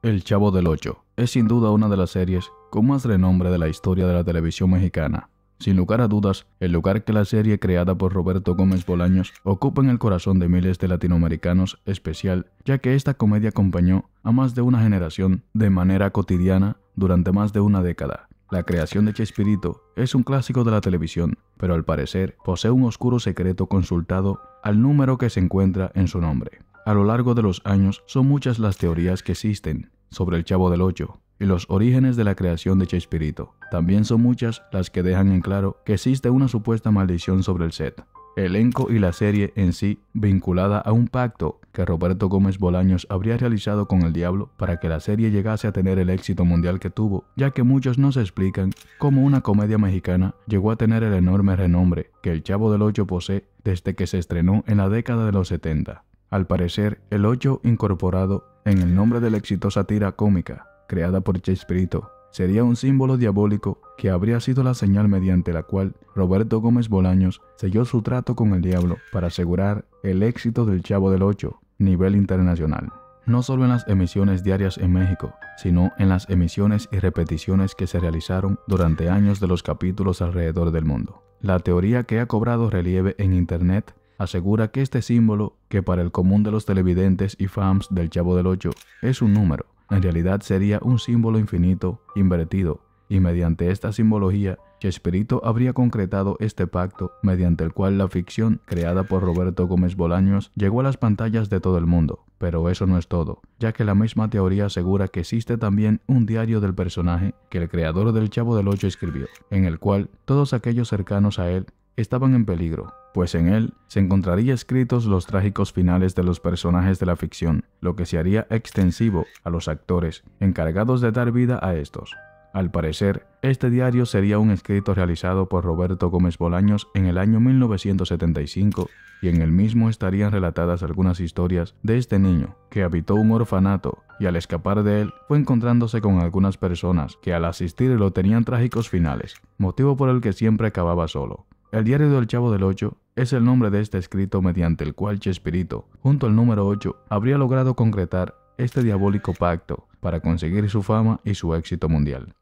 El Chavo del Ocho es sin duda una de las series con más renombre de la historia de la televisión mexicana. Sin lugar a dudas, el lugar que la serie creada por Roberto Gómez Bolaños ocupa en el corazón de miles de latinoamericanos especial, ya que esta comedia acompañó a más de una generación de manera cotidiana durante más de una década. La creación de Chespirito es un clásico de la televisión, pero al parecer posee un oscuro secreto consultado al número que se encuentra en su nombre. A lo largo de los años son muchas las teorías que existen sobre el Chavo del Ocho y los orígenes de la creación de Chespirito. También son muchas las que dejan en claro que existe una supuesta maldición sobre el set, elenco y la serie en sí, vinculada a un pacto que Roberto Gómez Bolaños habría realizado con el diablo para que la serie llegase a tener el éxito mundial que tuvo, ya que muchos no se explican cómo una comedia mexicana llegó a tener el enorme renombre que el Chavo del Ocho posee desde que se estrenó en la década de los 70. Al parecer, el 8 incorporado en el nombre de la exitosa tira cómica creada por Chespirito sería un símbolo diabólico que habría sido la señal mediante la cual Roberto Gómez Bolaños selló su trato con el diablo para asegurar el éxito del Chavo del Ocho a nivel internacional. No solo en las emisiones diarias en México, sino en las emisiones y repeticiones que se realizaron durante años de los capítulos alrededor del mundo. La teoría que ha cobrado relieve en internet asegura que este símbolo, que para el común de los televidentes y fans del Chavo del Ocho es un número, en realidad sería un símbolo infinito invertido, y mediante esta simbología, Chespirito habría concretado este pacto mediante el cual la ficción creada por Roberto Gómez Bolaños llegó a las pantallas de todo el mundo. Pero eso no es todo, ya que la misma teoría asegura que existe también un diario del personaje que el creador del Chavo del Ocho escribió, en el cual todos aquellos cercanos a él estaban en peligro, pues en él se encontraría escritos los trágicos finales de los personajes de la ficción, lo que se haría extensivo a los actores encargados de dar vida a estos. Al parecer, este diario sería un escrito realizado por Roberto Gómez Bolaños en el año 1975, y en el mismo estarían relatadas algunas historias de este niño que habitó un orfanato y al escapar de él fue encontrándose con algunas personas que al asistir lo tenían trágicos finales, motivo por el que siempre acababa solo. El diario del Chavo del Ocho es el nombre de este escrito mediante el cual Chespirito, junto al número 8, habría logrado concretar este diabólico pacto para conseguir su fama y su éxito mundial.